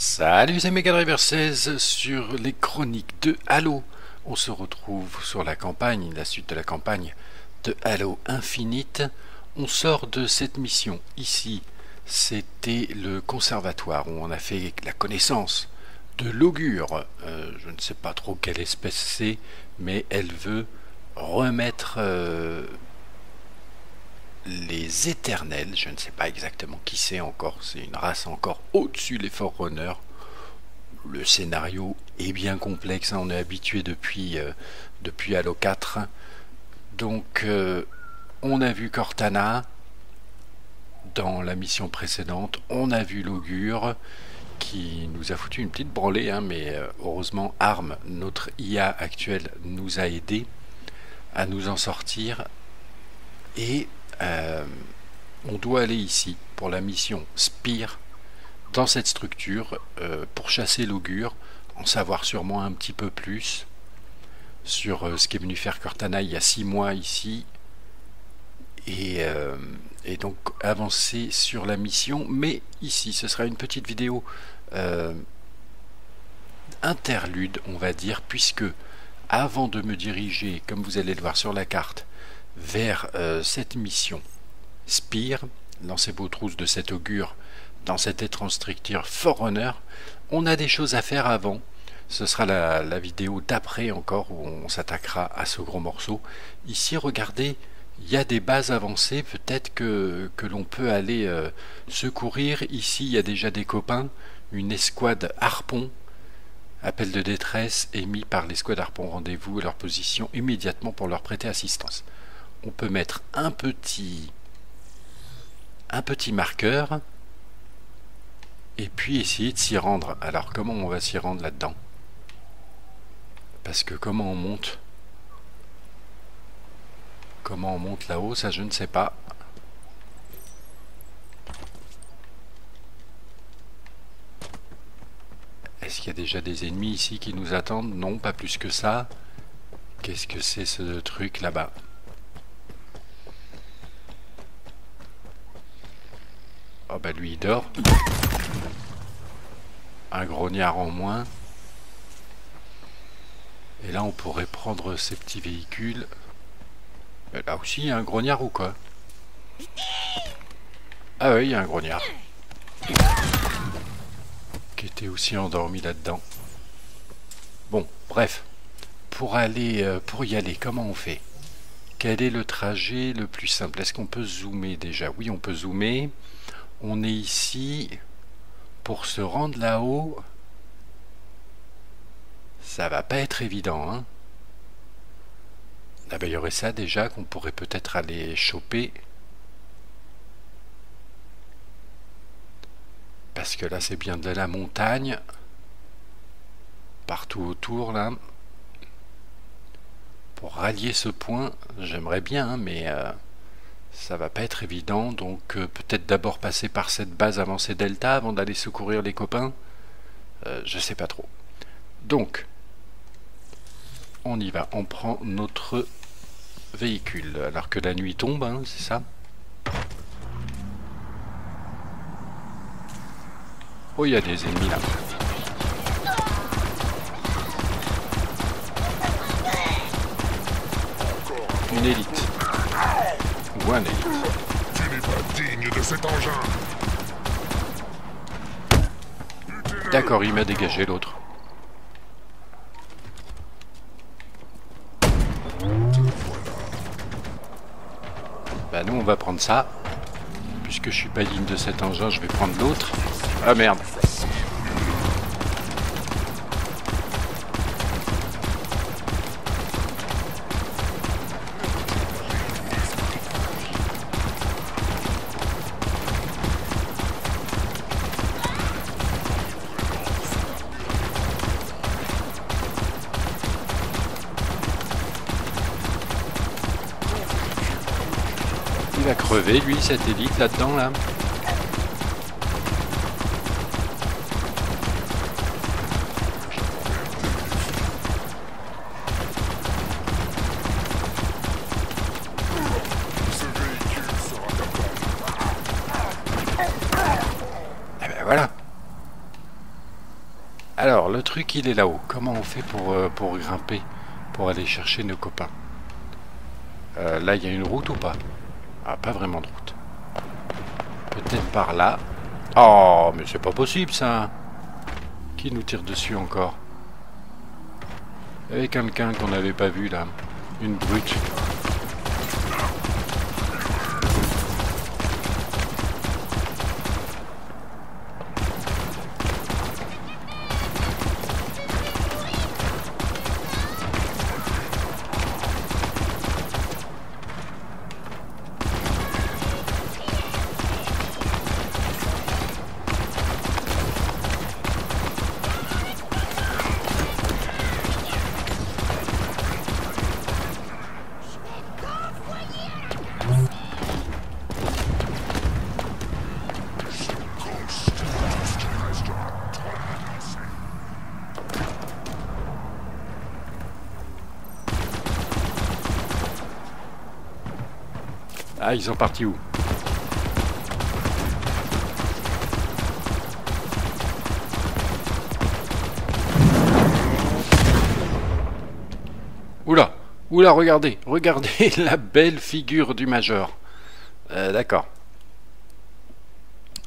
Salut, c'est Megadriver16 sur les chroniques de Halo. On se retrouve sur la campagne, la suite de la campagne de Halo Infinite. On sort de cette mission. Ici, c'était le conservatoire où on a fait la connaissance de l'Augure. Je ne sais pas trop quelle espèce c'est, mais elle veut remettre les Éternels, je ne sais pas exactement qui c'est encore, c'est une race encore au-dessus des Forerunners. Le scénario est bien complexe, hein, on est habitué depuis Halo 4. Donc on a vu Cortana dans la mission précédente, on a vu l'Augure qui nous a foutu une petite branlée, hein, mais heureusement Arme, notre IA actuelle, nous a aidé à nous en sortir. Et on doit aller ici pour la mission Spire, dans cette structure, pour chasser l'Augure, en savoir sûrement un petit peu plus sur ce qu'est venu faire Cortana il y a 6 mois ici, et donc avancer sur la mission. Mais ici ce sera une petite vidéo interlude, on va dire, puisque avant de me diriger, comme vous allez le voir sur la carte, vers cette mission Spire, lancez vos trousses de cet Augure dans cette étrange structure Forerunner, on a des choses à faire avant. Ce sera la vidéo d'après encore où on s'attaquera à ce gros morceau. Ici, regardez, il y a des bases avancées, peut-être que l'on peut aller secourir. Ici, il y a déjà des copains, une escouade Harpon. Appel de détresse émis par l'escouade Harpon. Rendez-vous à leur position immédiatement pour leur prêter assistance. On peut mettre un petit marqueur et puis essayer de s'y rendre. Alors comment on va s'y rendre là-dedans? Parce que comment on monte là-haut, ça je ne sais pas. Est-ce qu'il y a déjà des ennemis ici qui nous attendent? Non, pas plus que ça. Qu'est-ce que c'est ce truc là-bas? Oh bah lui il dort. Un grognard en moins. Et là on pourrait prendre ces petits véhicules. Mais là aussi il y a un grognard ou quoi? Ah oui, il y a un grognard. Qui était aussi endormi là-dedans. Bon, bref. Pour y aller, comment on fait? Quel est le trajet le plus simple? Est-ce qu'on peut zoomer déjà? Oui, on peut zoomer. On est ici pour se rendre là-haut. Ça va pas être évident, hein. Ah ben, il y aurait ça déjà qu'on pourrait peut-être aller choper. Parce que là c'est bien de la montagne. Partout autour là. Pour rallier ce point, j'aimerais bien, hein, mais... ça va pas être évident, donc peut-être d'abord passer par cette base avancée Delta avant d'aller secourir les copains. Je sais pas trop. Donc, on y va, on prend notre véhicule, alors que la nuit tombe, hein, c'est ça. Oh, il y a des ennemis là. Une élite. Tu n'es pas digne de cet engin. D'accord, il m'a dégagé l'autre. Bah nous on va prendre ça. Puisque je suis pas digne de cet engin, je vais prendre l'autre. Ah merde. Crever lui cette élite là-dedans là. Eh ben voilà. Alors, le truc, il est là-haut. Comment on fait pour grimper, pour aller chercher nos copains? Là, il y a une route ou pas? Ah, pas vraiment de route. Peut-être par là. Oh, mais c'est pas possible, ça. Qui nous tire dessus encore? Il y avait quelqu'un qu'on n'avait pas vu, là. Une brute. Ah, ils sont partis où? Oula, oula, regardez, regardez la belle figure du major. D'accord.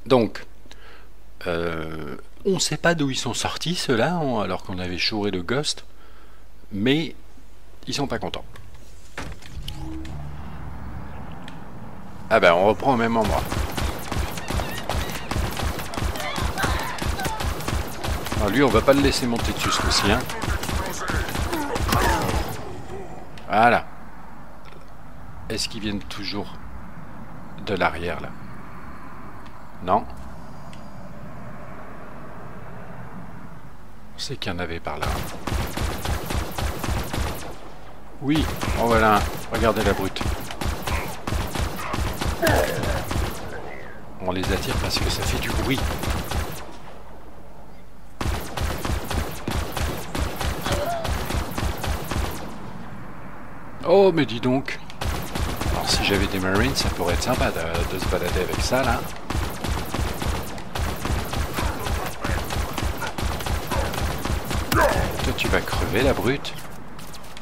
Donc, on ne sait pas d'où ils sont sortis, ceux-là, alors qu'on avait chouré le ghost, mais ils sont pas contents. Ah ben, on reprend au même endroit. Alors lui, on va pas le laisser monter dessus ce coup-ci, hein. Voilà. Est-ce qu'ils viennent toujours de l'arrière, là? Non. On sait qu'il y en avait par là. Oui, oh voilà, regardez la brute. On les attire parce que ça fait du bruit. Oh, mais dis donc. Alors, si j'avais des Marines, ça pourrait être sympa de se balader avec ça, là. Toi, tu vas crever, la brute.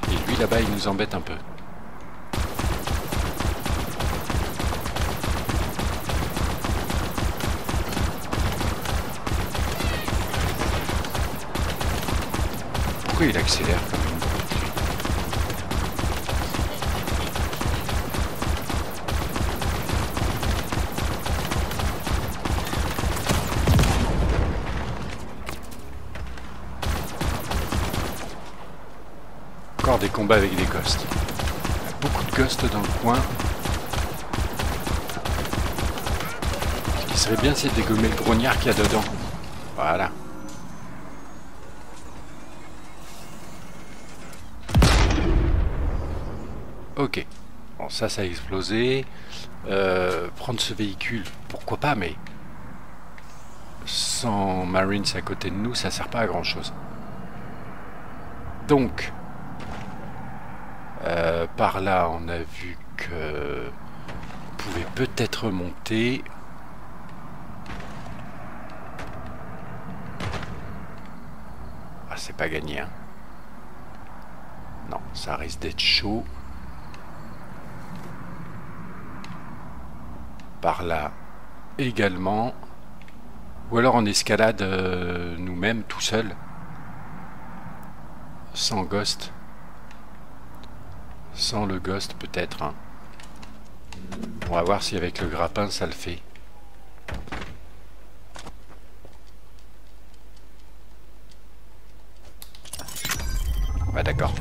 Et lui, là-bas, il nous embête un peu. Il accélère. Encore des combats avec des ghosts. Il y a beaucoup de ghosts dans le coin. Ce qui serait bien, c'est de dégommer le grognard qu'il y a dedans. Voilà. Ok, bon, ça a explosé. Prendre ce véhicule, pourquoi pas, mais sans Marines à côté de nous, ça sert pas à grand chose. Donc, par là, on a vu que on pouvait peut-être remonter. Ah, c'est pas gagné, hein. Non, ça risque d'être chaud. Par là également, ou alors on escalade nous-mêmes tout seul, sans ghost, sans le ghost peut-être, hein. On va voir si avec le grappin ça le fait. Ouais, d'accord.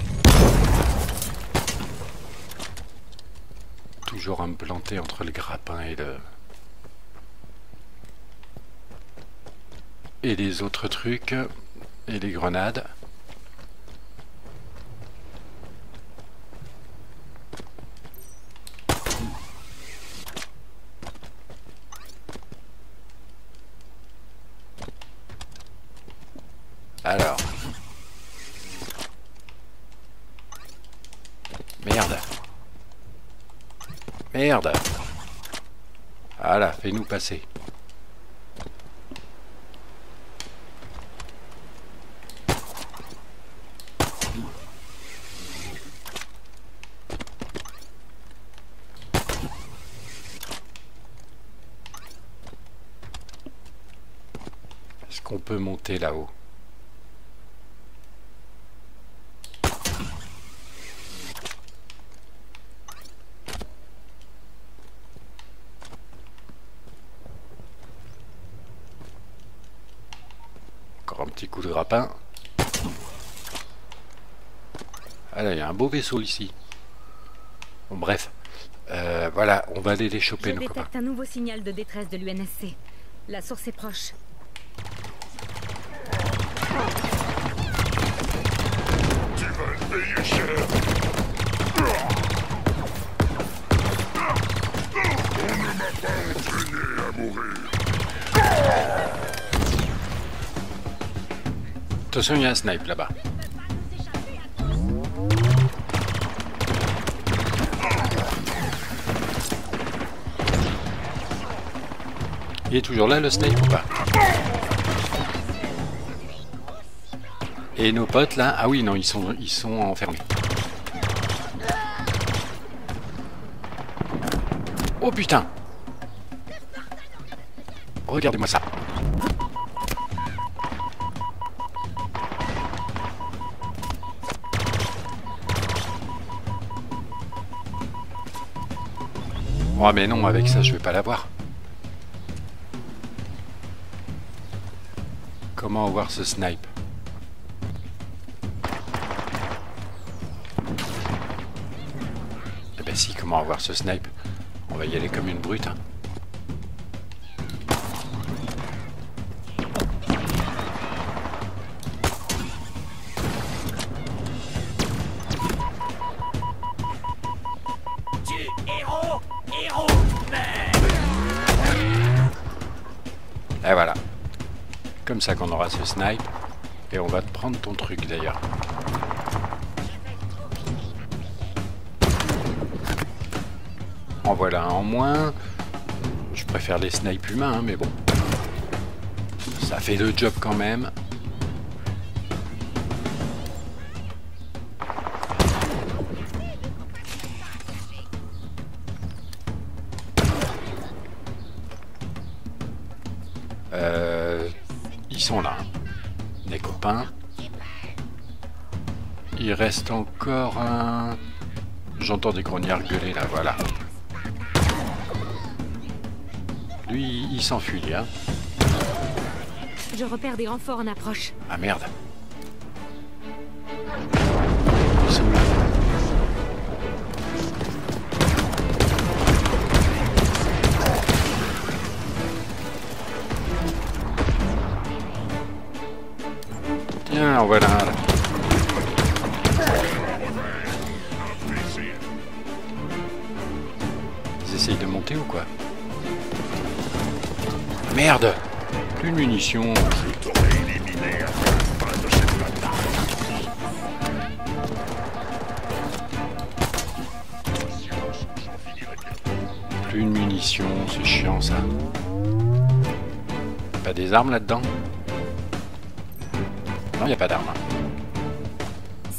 Toujours à me planter entre le grappin et les autres trucs et les grenades. Alors merde. Merde! Voilà, fais-nous passer. qu'on peut monter là-haut. Encore un petit coup de grappin. Ah là, il y a un beau vaisseau ici. Bon, bref. Voilà, on va aller les choper, nos copains. Je détecte un nouveau signal de détresse de l'UNSC. La source est proche. Tu vas le payer cher. On ne m'a pas entraîné à mourir. Attention, il y a un snipe là-bas. Il est toujours là, le snipe, ou pas? Et nos potes là, ah oui non, ils sont enfermés. Oh putain! Regardez-moi ça. Oh mais non, avec ça je vais pas l'avoir. Comment avoir ce snipe? Eh ben si, comment avoir ce snipe? On va y aller comme une brute. Hein. Et voilà. Comme ça qu'on aura ce snipe. Et on va te prendre ton truc d'ailleurs. En voilà un en moins. Je préfère les snipes humains, hein, mais bon. Ça fait le job quand même. Là, les copains. Il reste encore un... J'entends des grognards gueuler là, voilà. Lui, il s'enfuit, hein. Je repère des renforts en approche. Ah merde. Ils sont là. Ah, voilà. Ils essayent de monter ou quoi? Merde! Plus de munitions. Je t'aurais éliminé après la fin de cette bataille. Plus de munitions, c'est chiant ça. Pas des armes là-dedans? Non, il n'y a pas d'armes.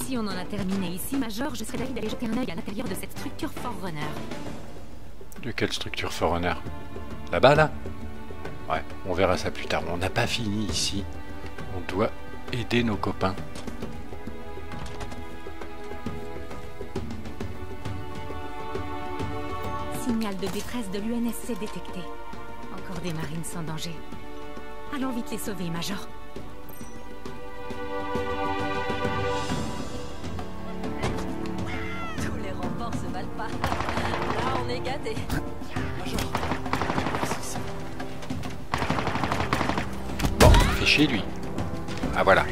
Si on en a terminé ici, Major, je serais d'avis d'aller jeter un œil à l'intérieur de cette structure Forerunner. De quelle structure Forerunner? Là-bas, là? Ouais, on verra ça plus tard. On n'a pas fini ici. On doit aider nos copains. Signal de détresse de l'UNSC détecté. Encore des marines sans danger. Allons vite les sauver, Major. Bon, fais chier lui. Ah voilà.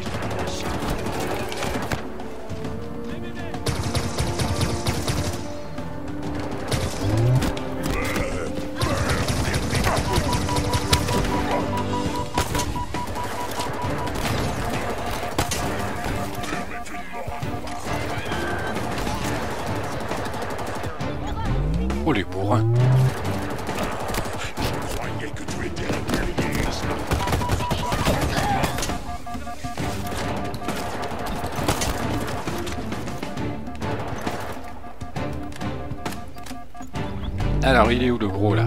Alors, il est où le gros là?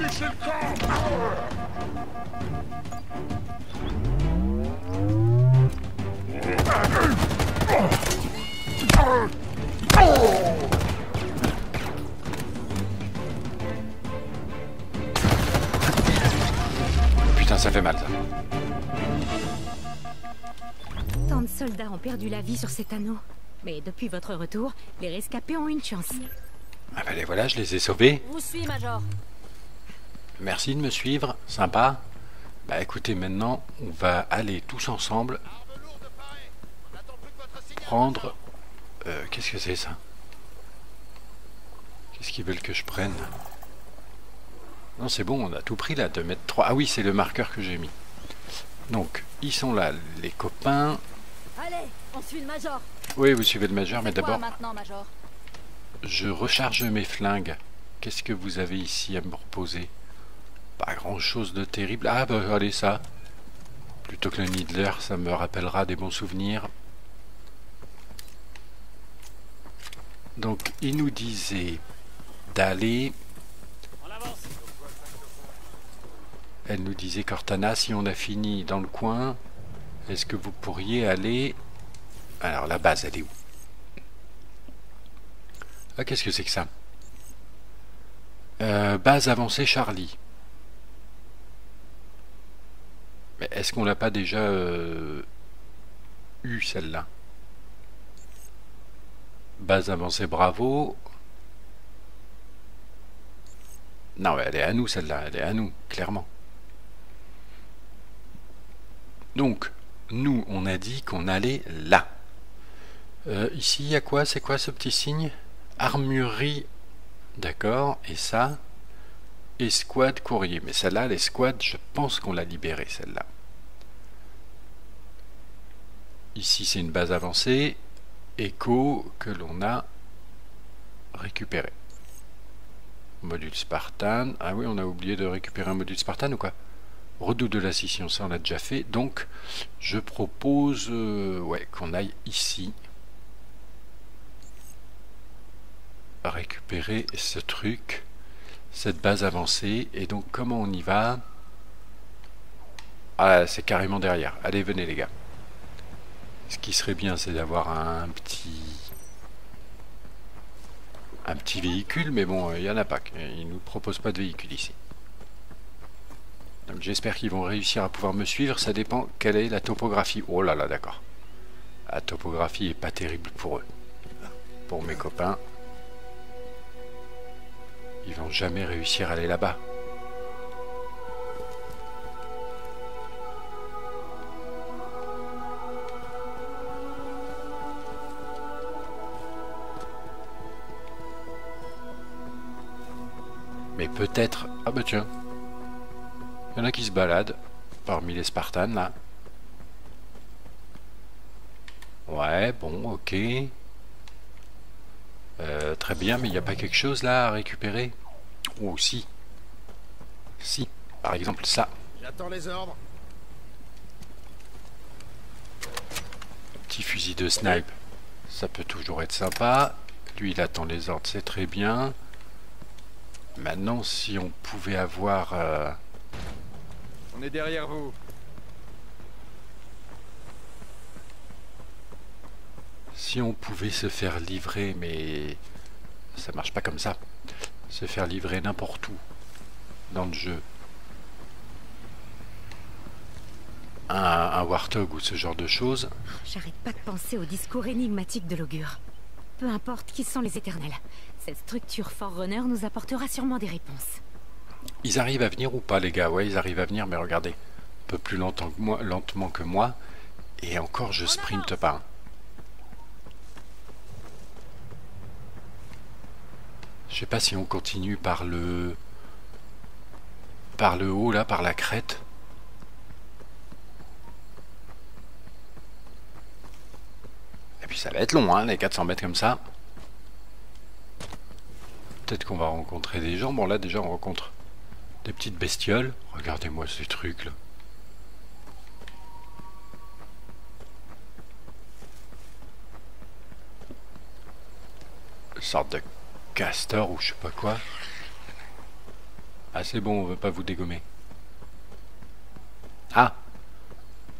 Putain, ça fait mal, ça. Tant de soldats ont perdu la vie sur cet anneau. Mais depuis votre retour, les rescapés ont une chance. Ah bah les voilà, je les ai sauvés. Vous suivez, Major. Merci de me suivre, sympa. Bah écoutez, maintenant, on va aller tous ensemble prendre... qu'est-ce que c'est ça? Qu'est-ce qu'ils veulent que je prenne? Non, c'est bon, on a tout pris là, 2 mètres 3. Ah oui, c'est le marqueur que j'ai mis. Donc, ils sont là, les copains. Allez, on suit le Major. Oui, vous suivez le Major, mais d'abord... Je recharge mes flingues. Qu'est-ce que vous avez ici à me proposer? Pas grand-chose de terrible. Ah bah allez ça. Plutôt que le Needler, ça me rappellera des bons souvenirs. Donc il nous disait d'aller... Elle nous disait, Cortana, si on a fini dans le coin, est-ce que vous pourriez aller... Alors la base, elle est où? Ah, qu'est-ce que c'est que ça? Base avancée Charlie. Mais est-ce qu'on l'a pas déjà eu celle-là? Base avancée Bravo. Non, mais elle est à nous celle-là, elle est à nous, clairement. Donc, nous, on a dit qu'on allait là. Ici, il y a quoi? C'est quoi ce petit signe? Armurerie, d'accord, et ça, escouade courrier. Mais celle-là, l'escouade, je pense qu'on l'a libérée, celle-là. Ici, c'est une base avancée, Echo, que l'on a récupéré. Module Spartan, ah oui, on a oublié de récupérer un module Spartan ou quoi? Redoute de la scission, ça on l'a déjà fait. Donc, je propose ouais, qu'on aille ici. Récupérer ce truc, cette base avancée. Et donc comment on y va? Ah, c'est carrément derrière. Allez, venez les gars. Ce qui serait bien, c'est d'avoir un petit véhicule, mais bon, il n'y en a pas. Ils nous proposent pas de véhicule ici. Donc j'espère qu'ils vont réussir à pouvoir me suivre. Ça dépend quelle est la topographie. Oh là là, d'accord. La topographie est pas terrible pour eux. Pour mes copains. Ils vont jamais réussir à aller là-bas. Mais peut-être... Ah bah tiens. Il y en a qui se baladent parmi les Spartans là. Ouais, bon, ok. Très bien, mais il n'y a pas quelque chose là à récupérer? Ou si. Si, par exemple ça. J'attends les ordres. Petit fusil de snipe. Ça peut toujours être sympa. Lui, il attend les ordres, c'est très bien. Maintenant, si on pouvait avoir... On est derrière vous. Si on pouvait se faire livrer, mais ça marche pas comme ça. Se faire livrer n'importe où dans le jeu. Un Warthog ou ce genre de choses. J'arrête pas de penser au discours énigmatique de l'Augure. Peu importe qui sont les Éternels, cette structure Forerunner nous apportera sûrement des réponses. Ils arrivent à venir ou pas, les gars? Ouais, ils arrivent à venir, mais regardez. Un peu plus lentement que moi. Et encore, je sprinte pas. Je sais pas si on continue par le haut là, par la crête. Et puis ça va être long, hein, les 400 mètres comme ça. Peut-être qu'on va rencontrer des gens. Bon là déjà on rencontre des petites bestioles. Regardez-moi ces trucs là. Une sorte de castor ou je sais pas quoi. Ah c'est bon, on veut pas vous dégommer. Ah,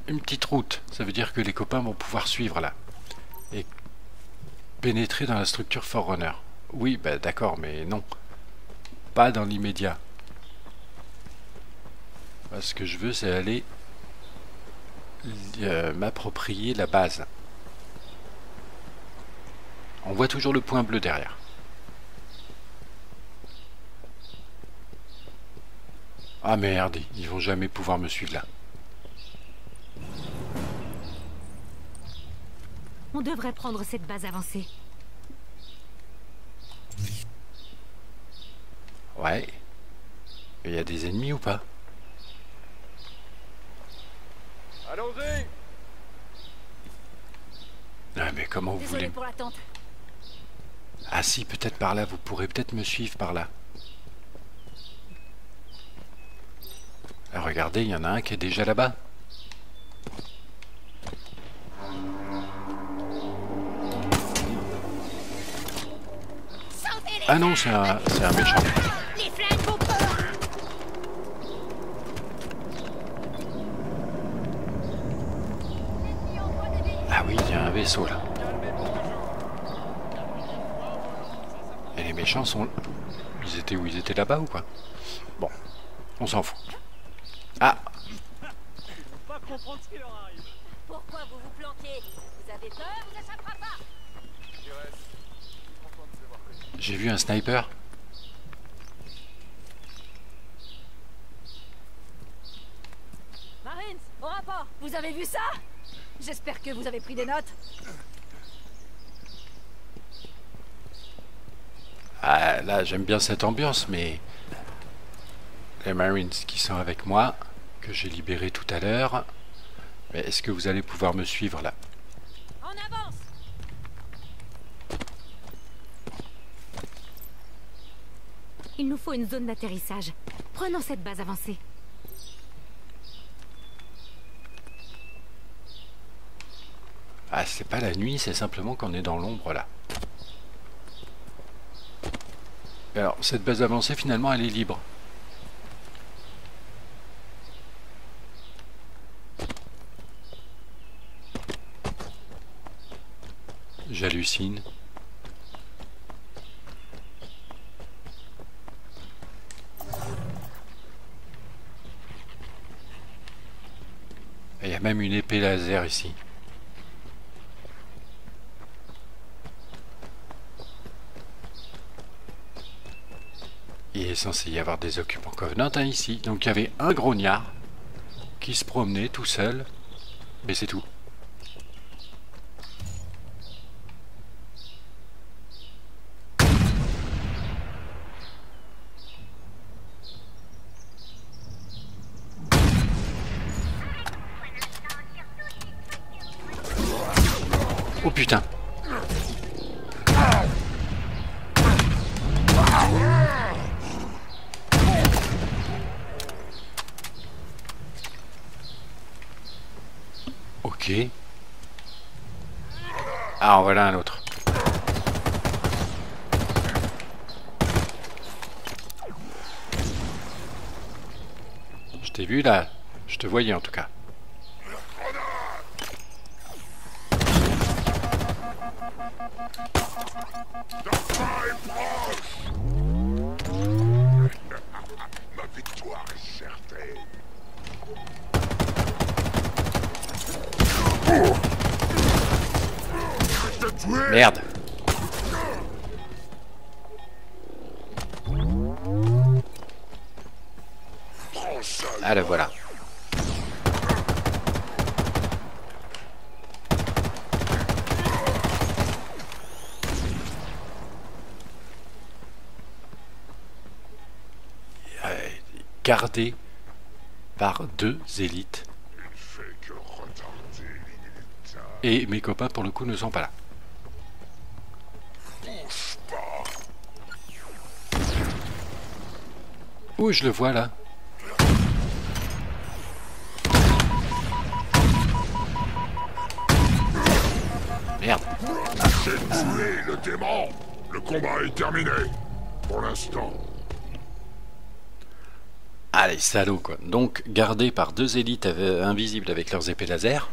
une petite route, ça veut dire que les copains vont pouvoir suivre là et pénétrer dans la structure Forerunner. Oui, bah d'accord, mais non, pas dans l'immédiat. Ce que je veux, c'est aller m'approprier la base. On voit toujours le point bleu derrière. Ah merde, ils vont jamais pouvoir me suivre là. On devrait prendre cette base avancée. Ouais. Il y a des ennemis ou pas? Allons-y. Ah mais comment vous voulez... Pour l'attente. Ah si, peut-être par là, vous pourrez peut-être me suivre par là. Ah, regardez, il y en a un qui est déjà là-bas. Ah non, c'est un méchant. Ah oui, il y a un vaisseau là. Et les méchants sont... Ils étaient où? Ils étaient là-bas ou quoi? Bon, on s'en fout. Ah! Pas comprendre ce qui leur arrive. Pourquoi vous vous planquez? Vous avez peur, vous n'échapperez pas. J'ai vu un sniper. Marines, au rapport, vous avez vu ça? J'espère que vous avez pris des notes. Ah là, j'aime bien cette ambiance, mais... Les Marines qui sont avec moi, que j'ai libéré tout à l'heure. Mais est-ce que vous allez pouvoir me suivre là? En avance. Il nous faut une zone d'atterrissage. Prenons cette base avancée. Ah, c'est pas la nuit, c'est simplement qu'on est dans l'ombre là. Alors, cette base avancée, finalement, elle est libre. J'hallucine. Il y a même une épée laser ici. Il est censé y avoir des occupants Covenant hein, ici. Donc il y avait un grognard qui se promenait tout seul. Mais c'est tout. Oh putain. Ok. Ah, en voilà un autre. Je t'ai vu là. Je te voyais en tout cas. Ma victoire est certaine. Merde. Ah le voilà. Gardé par deux élites. Et mes copains pour le coup ne sont pas là. Ouh, je le vois là. Merde. J'ai tué le démon. Le combat est terminé. Pour l'instant. Ah les salauds quoi. Donc gardés par deux élites invisibles avec leurs épées laser.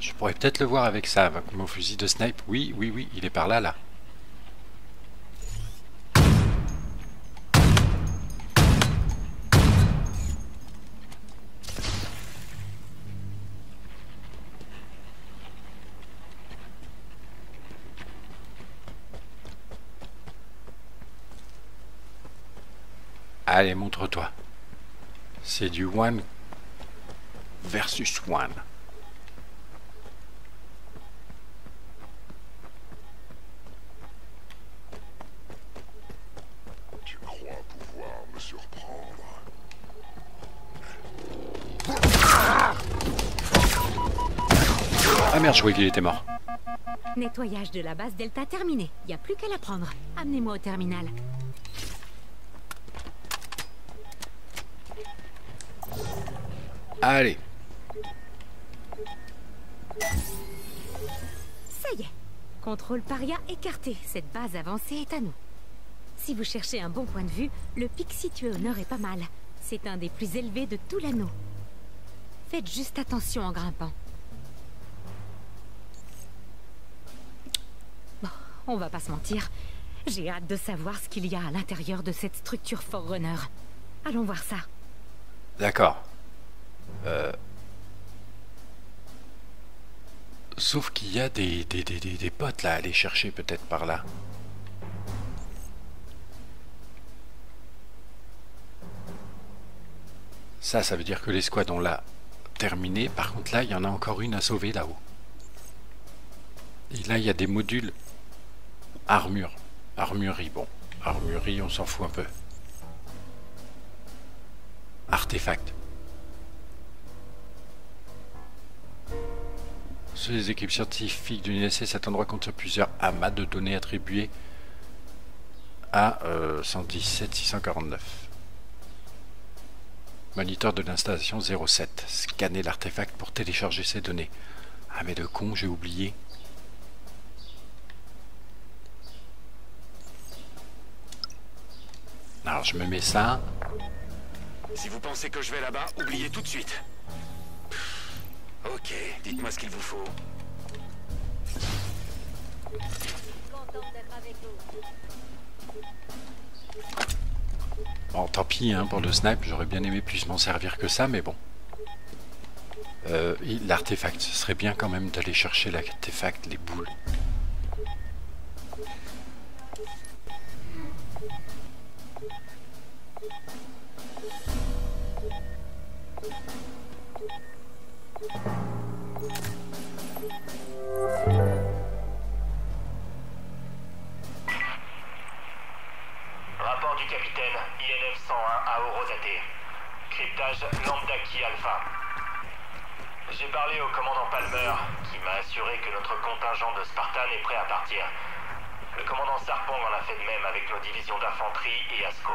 Je pourrais peut-être le voir avec ça, avec mon fusil de snipe. Oui, oui, oui, il est par là, là. Allez, montre-toi. C'est du one versus one. Tu crois pouvoir me surprendre? Ah merde, je croyais qu'il était mort. Nettoyage de la base Delta terminé. Y a plus qu'à la prendre. Amenez-moi au terminal. Allez. Ça y est. Contrôle Paria écarté. Cette base avancée est à nous. Si vous cherchez un bon point de vue, le pic situé au nord est pas mal. C'est un des plus élevés de tout l'anneau. Faites juste attention en grimpant. Bon, on va pas se mentir. J'ai hâte de savoir ce qu'il y a à l'intérieur de cette structure Forerunner. Allons voir ça. D'accord. Sauf qu'il y a des potes là à aller chercher peut-être par là. Ça veut dire que l'escouade on l'a terminée. Par contre là il y en a encore une à sauver là-haut. Et là il y a des modules armure. Armurerie, bon. Armurerie on s'en fout un peu. Artefact. Sous les équipes scientifiques de l'UNSC, cet endroit contient plusieurs amas de données attribuées à 117-649. Moniteur de l'installation 07. Scanner l'artefact pour télécharger ces données. Ah mais de con, j'ai oublié. Alors je me mets ça. Si vous pensez que je vais là-bas, oubliez tout de suite. Ok, dites-moi ce qu'il vous faut. Bon, tant pis hein, pour le snipe, j'aurais bien aimé plus m'en servir que ça, mais bon. L'artefact, ce serait bien quand même d'aller chercher l'artefact, les boules. Rapport du capitaine, INF 101 à Orosate. Cryptage Lambda-Ki Alpha. J'ai parlé au commandant Palmer, qui m'a assuré que notre contingent de Spartan est prêt à partir. Le commandant Sarpong en a fait de même avec nos divisions d'infanterie et ASCO.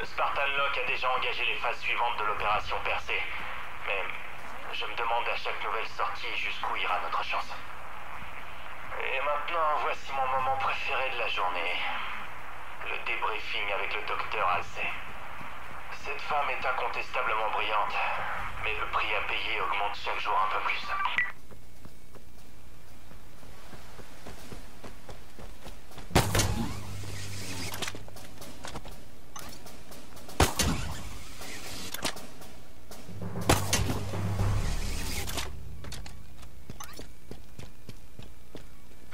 Le Spartan Locke a déjà engagé les phases suivantes de l'opération Percée. Mais je me demande à chaque nouvelle sortie jusqu'où ira notre chance. Et maintenant, voici mon moment préféré de la journée. Le débriefing avec le docteur Halsey. Cette femme est incontestablement brillante, mais le prix à payer augmente chaque jour un peu plus.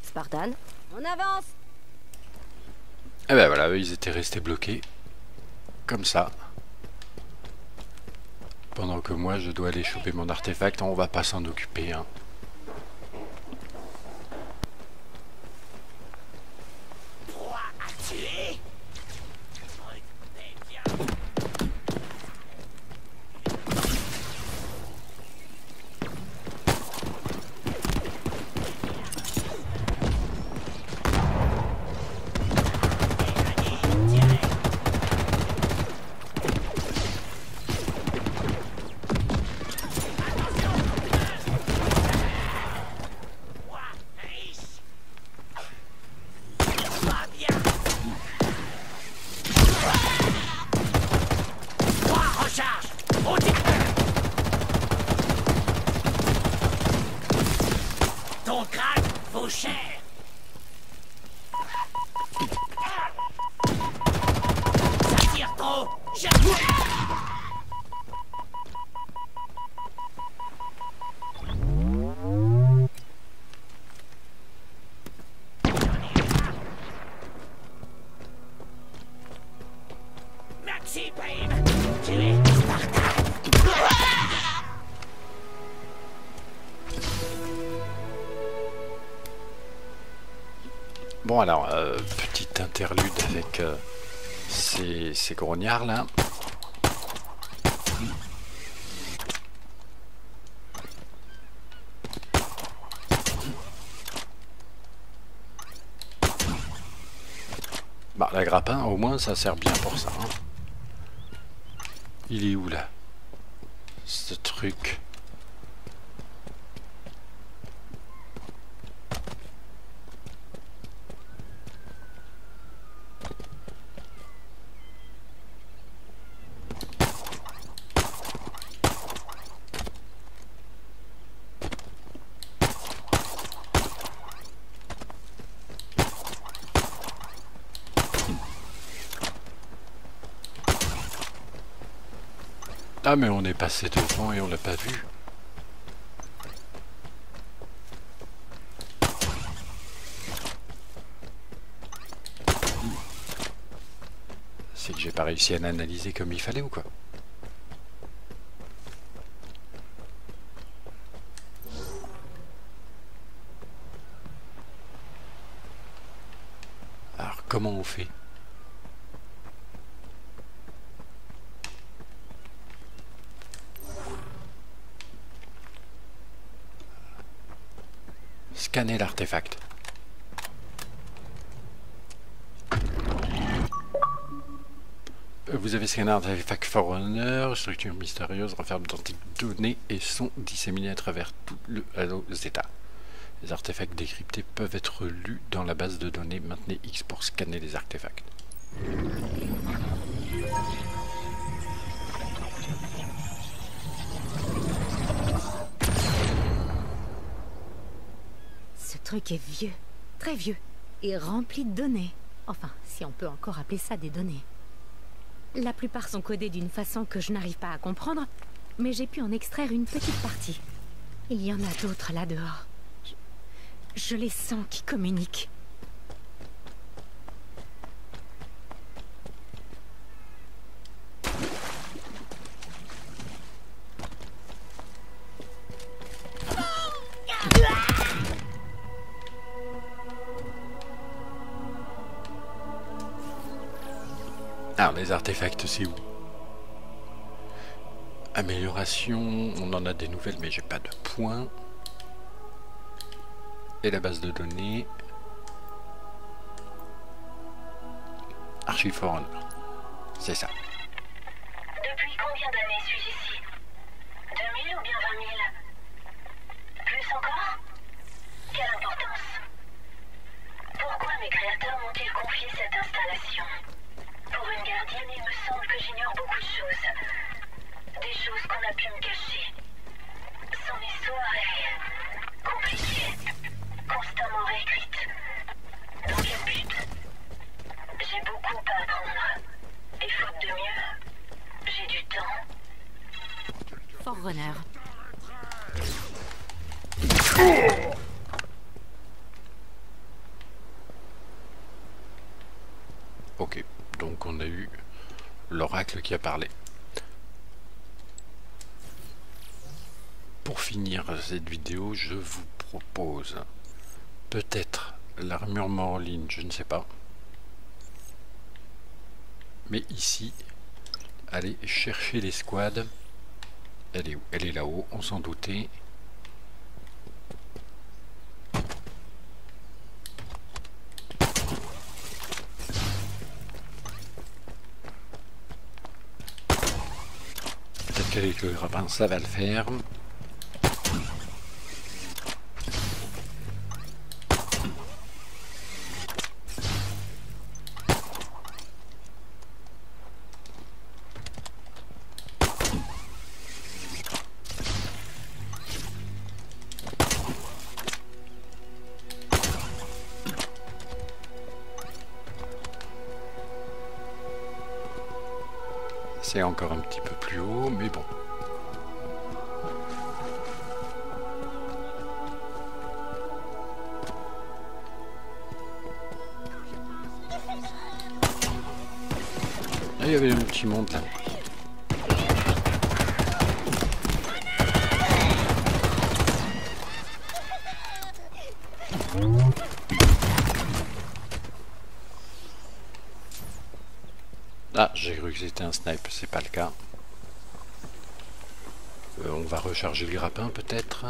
Spartan, on avance. Et ben voilà, ils étaient restés bloqués comme ça. Pendant que moi je dois aller choper mon artefact, on va pas s'en occuper hein. Bon alors, petite interlude avec ces grognards là. Bah la grappin au moins ça sert bien pour ça. Hein. Il est où là? Ce truc. Ah mais on est passé devant et on l'a pas vu. C'est que j'ai pas réussi à l'analyser comme il fallait ou quoi? Alors comment on fait ? Scanner l'artefact. Vous avez scanné l'artefact Forerunner, structure mystérieuse, renferme d'antiques données et sont disséminées à travers tout le Halo Zeta. Les artefacts décryptés peuvent être lus dans la base de données. Maintenez X pour scanner les artefacts. Le truc est vieux, très vieux, et rempli de données. Enfin, si on peut encore appeler ça des données. La plupart sont codées d'une façon que je n'arrive pas à comprendre, mais j'ai pu en extraire une petite partie. Il y en a d'autres là dehors. Je les sens qui communiquent. Les artefacts, c'est où? Amélioration, on en a des nouvelles, mais j'ai pas de points. Et la base de données. Archive Forerunners. C'est ça. Depuis combien d'années suis-je ici? 2000 ou bien 20 000? Plus encore? Quelle importance? Pourquoi mes créateurs m'ont-ils confié cette installation? Pour une gardienne, il me semble que j'ignore beaucoup de choses. Des choses qu'on a pu me cacher. Son histoire est compliquée, constamment réécrite. Dans quel but? J'ai beaucoup à apprendre. Et faute de mieux, j'ai du temps. Forerunner. Oh ok. Donc on a eu l'oracle qui a parlé. Pour finir cette vidéo, je vous propose peut-être l'armure Morline, je ne sais pas. Mais ici, allez chercher les squads. Elle est où? Elle est là-haut, on s'en doutait. Avec le grappin, ça va le faire. C'est encore un petit peu plus haut, mais bon. il y avait les gens qui montent. Ah, j'ai cru que c'était un snipe, c'est pas le cas. On va recharger le grappin peut-être.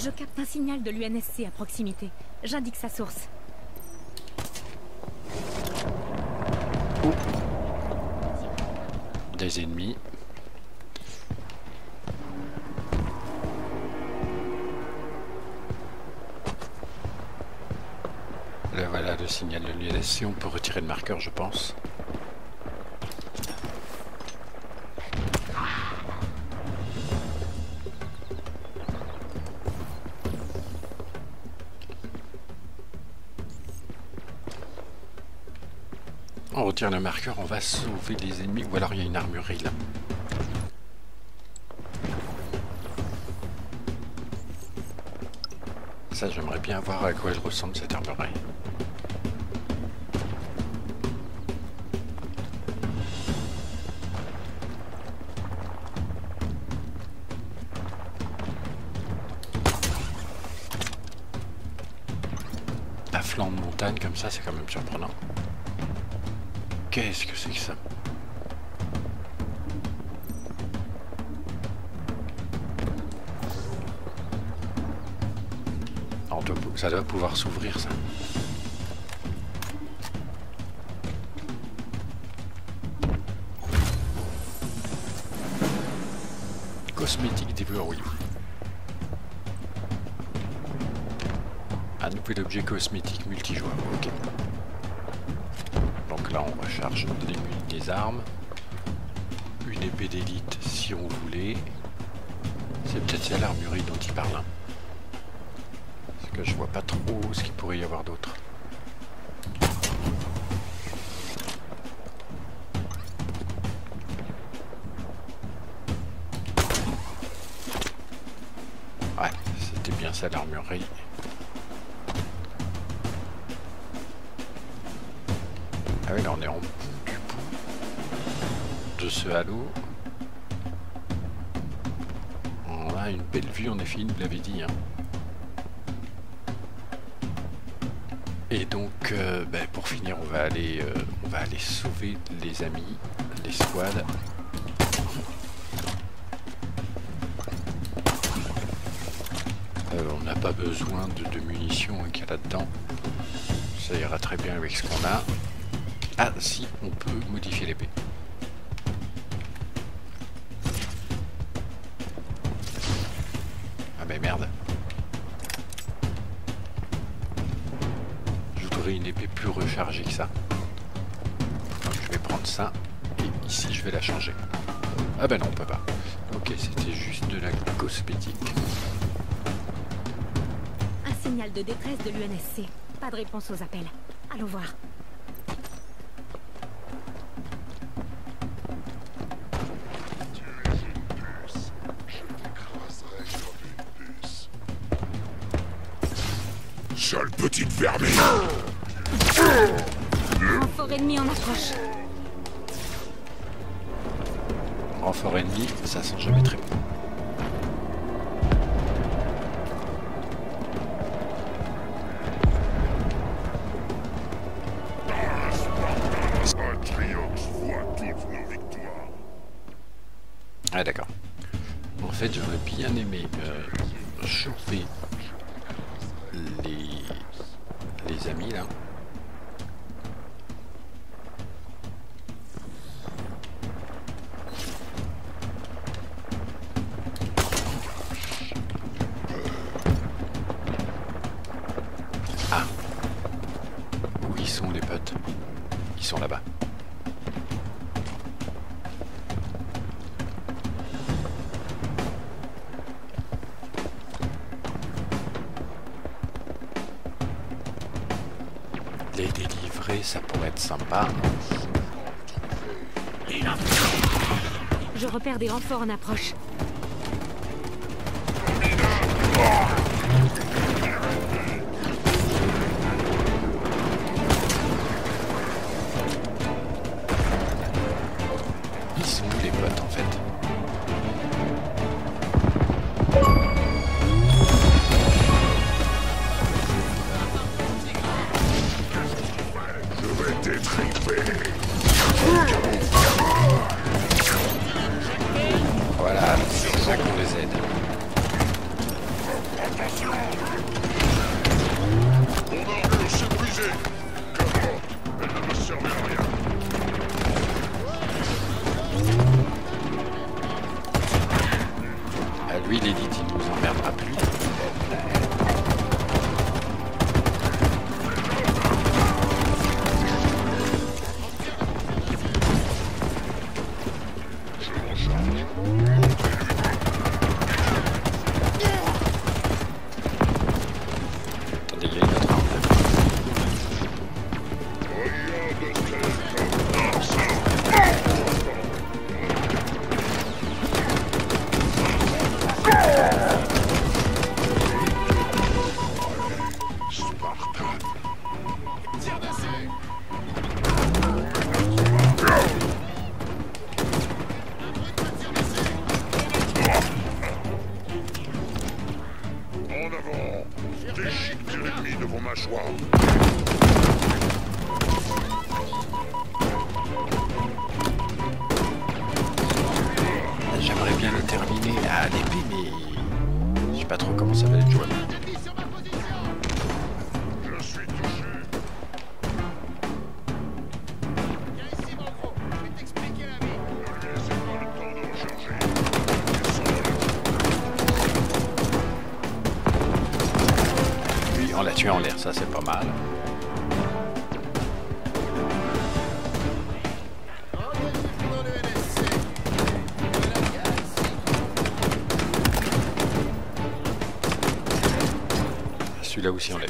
Je capte un signal de l'UNSC à proximité. J'indique sa source. Des ennemis. Là voilà le signal de l'UNSC. On peut retirer le marqueur, je pense. Le marqueur, on va sauver les ennemis, ou alors il y a une armurerie là. Ça, j'aimerais bien voir à quoi elle ressemble cette armurerie. À flanc de montagne comme ça, c'est quand même surprenant. Qu'est-ce que c'est que ça? Alors, ça doit pouvoir s'ouvrir ça. Cosmétique déverrouillé. Un nouvel objet cosmétique multijoueur, ok. Là on recharge des armes, une épée d'élite si on voulait. C'est peut-être celle l'armurerie dont il parle. Parce que je vois pas trop ce qu'il pourrait y avoir d'autre. Ouais, c'était bien ça l'armurerie. Ah oui, là on est en bout de ce halo. On a une belle vue en effet, il nous l'avait dit. Hein. Et donc, pour finir, on va aller sauver les amis, les squads. On n'a pas besoin de munitions qu'il y a là-dedans. Ça ira très bien avec ce qu'on a. Ah si, on peut modifier l'épée. Ah mais merde. Je voudrais une épée plus rechargée que ça. Donc je vais prendre ça, et ici je vais la changer. Ah ben non, on peut pas. Ok, c'était juste de la cosmétique. Un signal de détresse de l'UNSC. Pas de réponse aux appels. Allons voir. Sale petite vermine. Renfort ennemi en approche. Renfort ennemi, ça sent jamais très bon. Un triomphe voit toutes nos victoires. Ah d'accord. En fait, j'aurais bien aimé choper les amis là. Ah sont là-bas. Les délivrer, ça pourrait être sympa. Je repère des renforts en approche. Ça c'est pas mal. Celui-là aussi on l'a.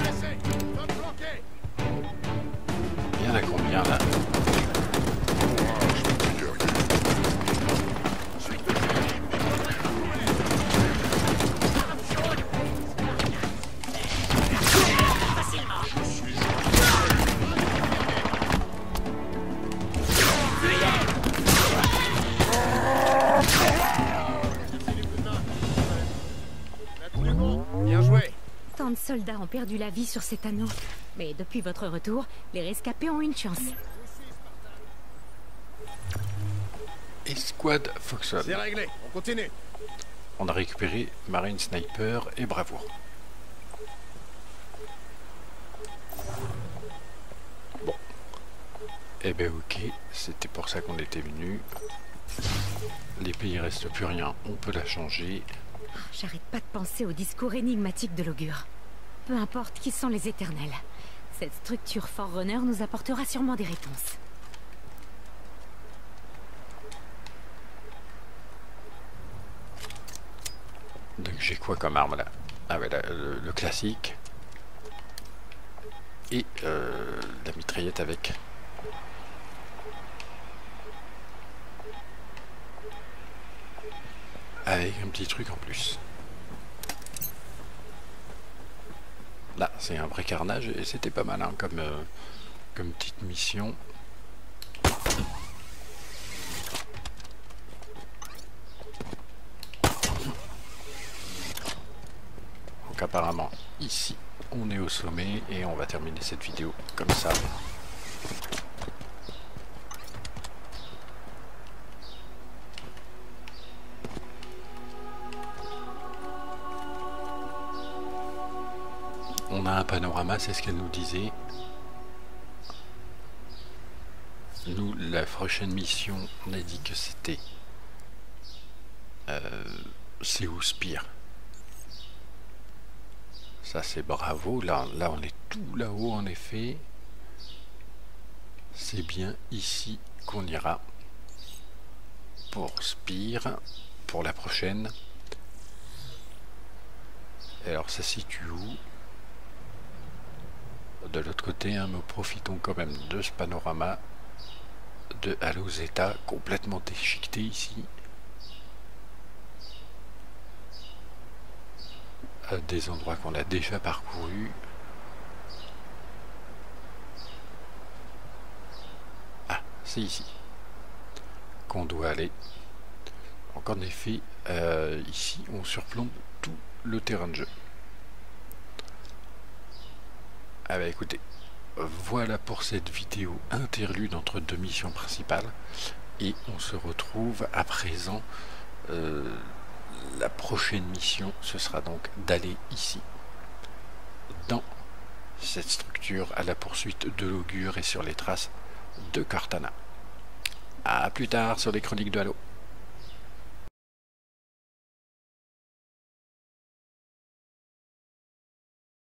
Il y en a combien là? Les soldats ont perdu la vie sur cet anneau. Mais depuis votre retour, les rescapés ont une chance. Escouade Foxhound. C'est réglé, on continue. On a récupéré Marine Sniper et Bravo. Bon. Eh ben ok, c'était pour ça qu'on était venu. L'épée, il reste plus rien, on peut la changer. J'arrête pas de penser au discours énigmatique de l'Augure. Peu importe qui sont les Éternels, cette structure Forerunner nous apportera sûrement des réponses. Donc j'ai quoi comme arme là? Ah ouais, le classique. Et la mitraillette avec. Avec un petit truc en plus. Là, c'est un vrai carnage et c'était pas mal hein, comme petite mission. Donc apparemment, ici, on est au sommet et on va terminer cette vidéo comme ça. On a un panorama, c'est ce qu'elle nous disait. Nous, la prochaine mission, on a dit que c'était... c'est où Spire? Ça c'est Bravo, là on est tout là-haut en effet. C'est bien ici qu'on ira pour Spire, pour la prochaine. Et alors ça se situe où? De l'autre côté, hein, nous profitons quand même de ce panorama de Halo Zeta complètement déchiqueté ici. Des endroits qu'on a déjà parcourus. Ah, c'est ici qu'on doit aller. Donc en effet, ici on surplombe tout le terrain de jeu. Ah bah écoutez, voilà pour cette vidéo interlude entre deux missions principales. Et on se retrouve à présent... la prochaine mission, ce sera donc d'aller ici, dans cette structure, à la poursuite de l'Augure et sur les traces de Cortana. A plus tard sur les chroniques de Halo.